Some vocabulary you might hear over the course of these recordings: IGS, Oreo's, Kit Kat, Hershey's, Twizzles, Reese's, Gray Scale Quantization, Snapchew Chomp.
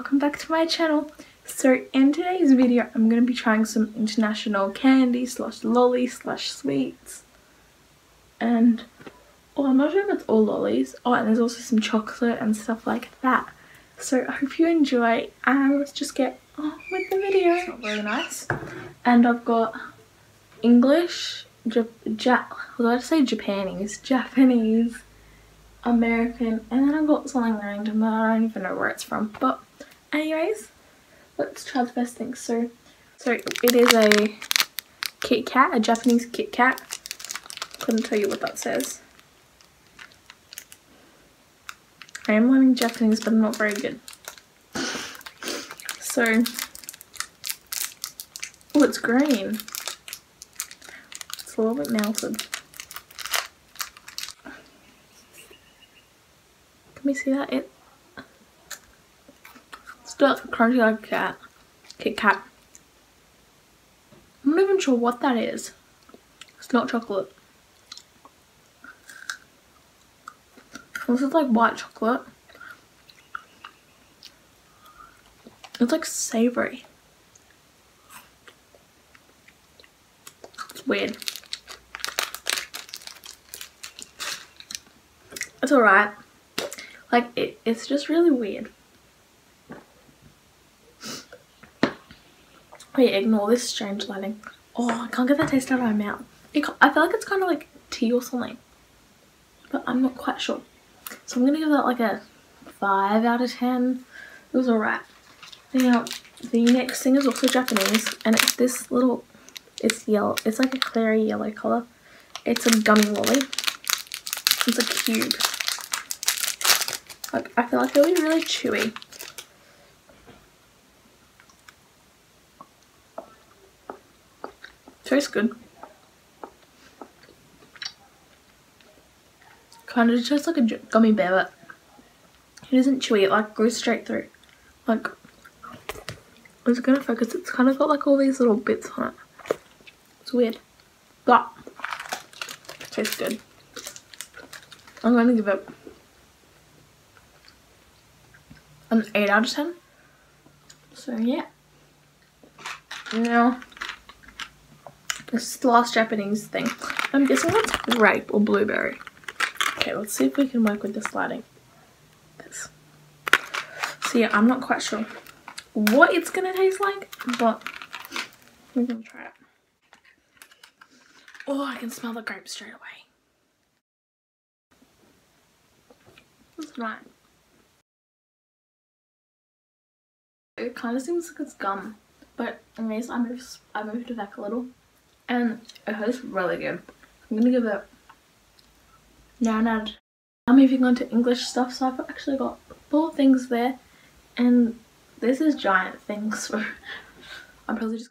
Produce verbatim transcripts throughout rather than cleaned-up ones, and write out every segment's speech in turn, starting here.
welcome back to my channel. So in today's video I'm going to be trying some international candy slash lolly slash sweets, and oh, I'm not sure if it's all lollies. Oh, and there's also some chocolate and stuff like that, so I hope you enjoy, and let's just get on with the video. It's not very nice. And I've got English, ja ja well, I'd say Japanese, Japanese, American, and then I've got something random that I don't even know where it's from. But anyways, let's try the best thing. So, so it is a Kit Kat, a Japanese Kit Kat. Couldn't tell you what that says. I am learning Japanese, but I'm not very good. So, oh, it's green. It's a little bit melted. Can we see that? It it's not crunchy like that. Kit Kat. I'm not even sure what that is. It's not chocolate. This is like white chocolate. It's like savory. It's weird. It's alright. Like, it, it's just really weird. Oh yeah, ignore this strange lighting. Oh, I can't get that taste out of my mouth. It, I feel like it's kind of like tea or something, but I'm not quite sure. So I'm going to give that like a five out of ten. It was alright. Now, the next thing is also Japanese, and it's this little, it's yellow, it's like a clary yellow colour. It's a gummy lolly. It's a cube. Like, I feel like it'll be really chewy. Tastes good. Kind of tastes like a gummy bear, but it isn't chewy. It like goes straight through. Like, I was gonna focus. It's kind of got like all these little bits on it. It's weird, but it tastes good. I'm gonna give it an eight out of ten. So yeah. Now, this is the last Japanese thing. I'm guessing that's grape or blueberry. Okay, let's see if we can work with this lighting. This. So yeah, I'm not quite sure what it's gonna taste like, but we're gonna try it. Oh, I can smell the grape straight away. That's right. It kind of seems like it's gum, but anyways, I moved, I moved it back a little, and it tastes really good. I'm gonna give it nine out of ten. I'm moving on to English stuff, so I've actually got four things there, and this is giant things, so I'm probably just.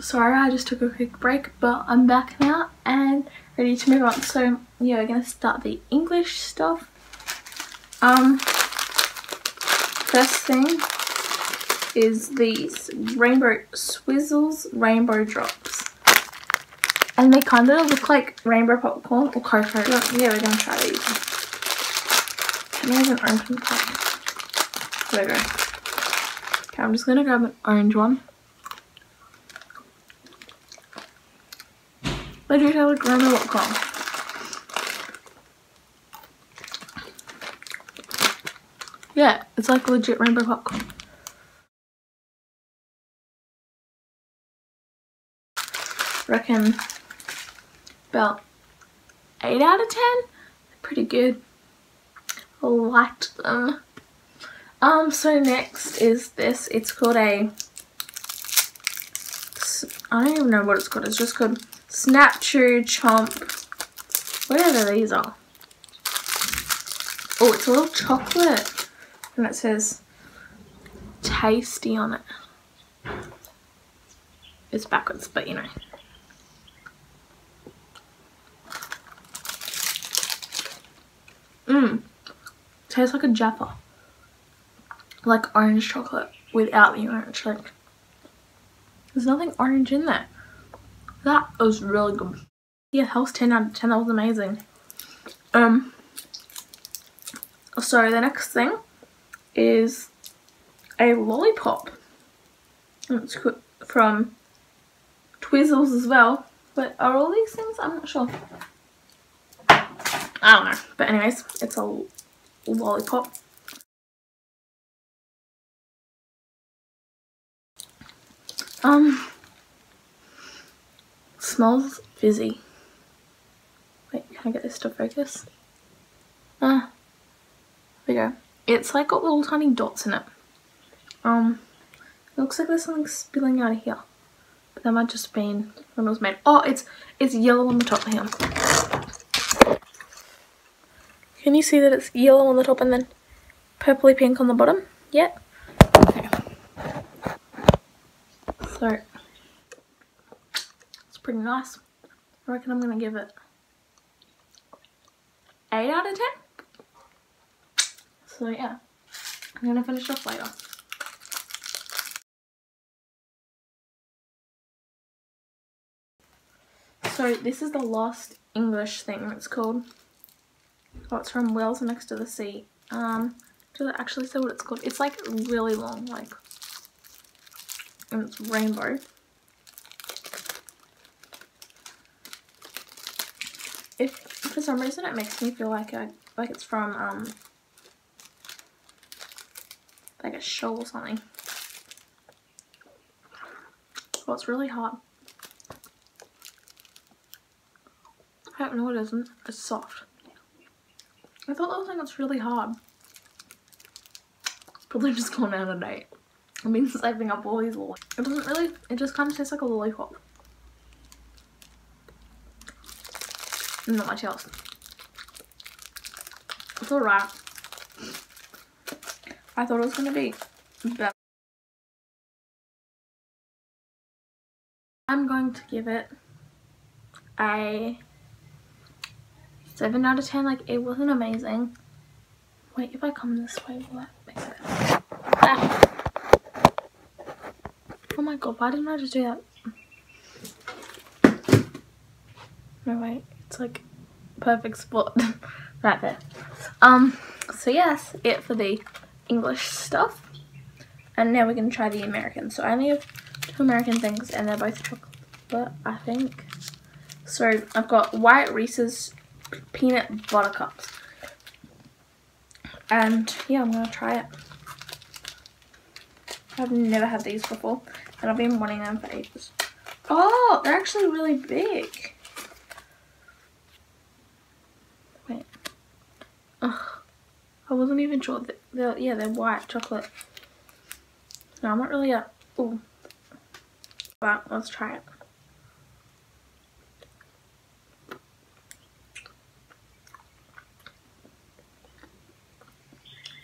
Sorry, I just took a quick break, but I'm back now and ready to move on. So yeah, we're gonna start the English stuff. Um. First thing is these rainbow Twizzles rainbow drops, and they kind of look like rainbow popcorn or cocoa. Yeah, we're gonna try these. Can I have an open one? There we go. Okay, I'm just gonna grab an orange one. They do taste like rainbow popcorn. Yeah, it's like legit rainbow popcorn. Reckon about eight out of ten. They're pretty good. I liked them. Um, so next is this. It's called a, I don't even know what it's called. It's just called Snapchew Chomp. Whatever these are. Oh, it's a little chocolate. And it says tasty on it. It's backwards, but you know. Mmm. Tastes like a Jaffa. Like orange chocolate without the orange. Like, there's nothing orange in there. That was really good. Yeah, that was ten out of ten. That was amazing. Um. So the next thing is a lollipop. And it's from Twizzles as well. But are all these things? I'm not sure. I don't know. But anyways, it's a lollipop. Um, smells fizzy. Wait, can I get this to focus? Ah, uh, there we go. It's like got little tiny dots in it. Um, it looks like there's something spilling out of here. But that might just been when it was made. Oh, it's, it's yellow on the top here. Can you see that it's yellow on the top and then purpley pink on the bottom? Yeah. Okay. So, it's pretty nice. I reckon I'm going to give it eight out of ten. So yeah, I'm going to finish off later. So this is the last English thing that's called. Oh, it's from Wales Next to the Sea. Um, does it actually say what it's called? It's like really long, like, and it's rainbow. If for some reason it makes me feel like a, like it's from um like a show or something. Oh, it's really hard. I don't know what it isn't. It's soft. I thought that was like it's really hard. It's probably just gone out of date. I've been saving up all these lollipops. It doesn't really, it just kind of tastes like a lollipop. Not much else. It's alright. I thought it was going to be better. I'm going to give it a seven out of ten. Like, it wasn't amazing. Wait, if I come this way, will that make it better? Ah. Oh my god, why didn't I just do that? No, wait, it's like perfect spot right there. Um, so yeah, that's it for the English stuff. And now we're going to try the American. So I only have two American things and they're both chocolate, I think. So I've got white Reese's peanut butter cups. And yeah, I'm going to try it. I've never had these before, and I've been wanting them for ages. Oh, they're actually really big. Wait. Ugh. I wasn't even sure. That they're, yeah, they're white chocolate. No, I'm not really a... Ooh. But let's try it.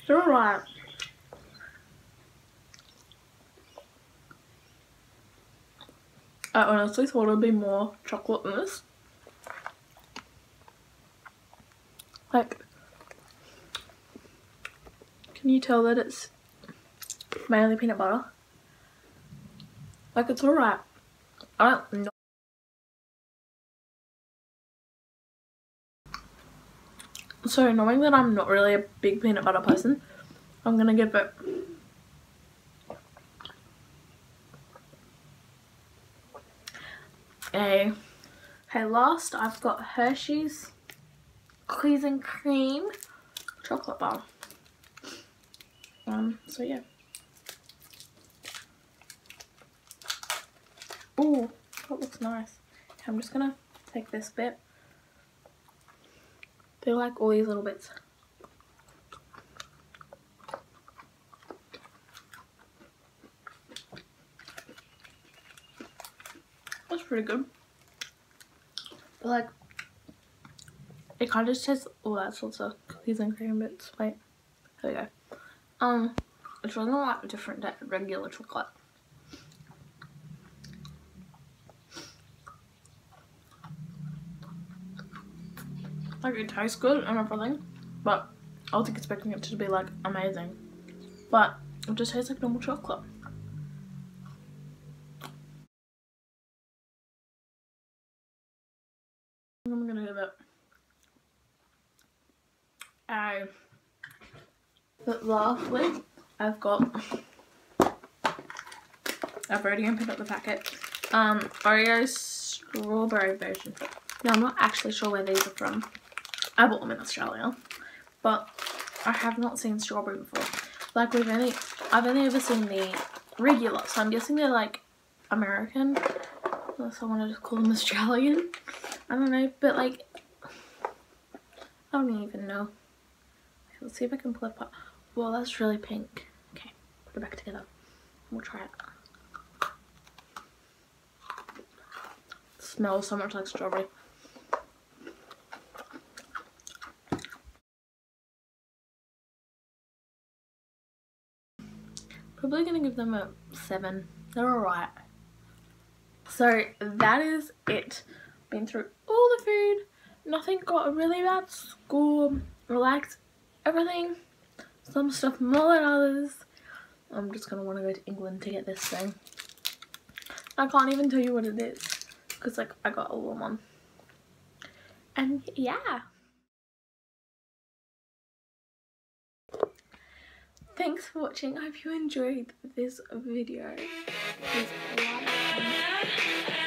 They're alright. I honestly thought it would be more chocolate than this. Like, can you tell that it's mainly peanut butter? Like, it's alright. I don't know. So, knowing that I'm not really a big peanut butter person, I'm gonna give it A. Okay, last I've got Hershey's Cookies and Cream chocolate bar. Um, so yeah. Ooh, that looks nice. Okay, I'm just gonna take this bit. They like all these little bits. That's pretty good. But like, it kind of just tastes, oh, that's also cookies and cream bits. Wait, there we go. Um, it's really not like different than regular chocolate. Like, it tastes good and everything, but I wasn't expecting it to be like amazing. But it just tastes like normal chocolate. I'm gonna give it a But lastly, I've got, I've already opened up the packet, um, Oreo's strawberry version. Now, I'm not actually sure where these are from. I bought them in Australia, but I have not seen strawberry before. Like, we've only, I've only ever seen the regular, so I'm guessing they're like American, unless I want to just call them Australian. I don't know, but like, I don't even know. Let's see if I can pull it apart. Well, that's really pink. Okay, put it back together. We'll try it. It smells so much like strawberry. Probably gonna give them a seven. They're alright. So that is it. Been through all the food. Nothing got a really bad score. Relaxed everything. Some stuff more than others. I'm just gonna want to go to England to get this thing. I can't even tell you what it is because like I got all of them. And yeah. Thanks for watching. I hope you enjoyed this video. Please like and